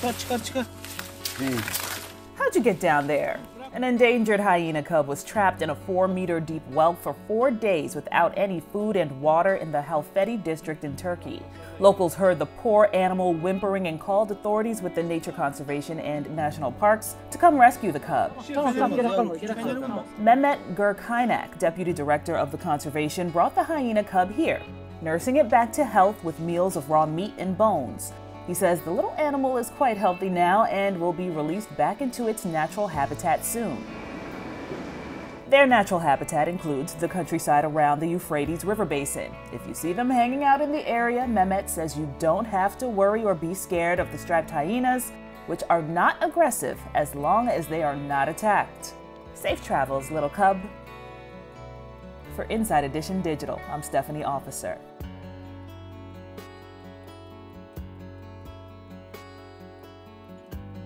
Çıkar. How'd you get down there? An endangered hyena cub was trapped in a 4-meter deep well for 4 days without any food and water in the Halfeti district in Turkey. Locals heard the poor animal whimpering and called authorities with the Nature Conservation and National Parks to come rescue the cub. Mehmet Gurkaynak, deputy director of the conservation, brought the hyena cub here, nursing it back to health with meals of raw meat and bones. He says the little animal is quite healthy now and will be released back into its natural habitat soon. Their natural habitat includes the countryside around the Euphrates River Basin. If you see them hanging out in the area, Mehmet says you don't have to worry or be scared of the striped hyenas, which are not aggressive as long as they are not attacked. Safe travels, little cub. For Inside Edition Digital, I'm Stephanie Officer.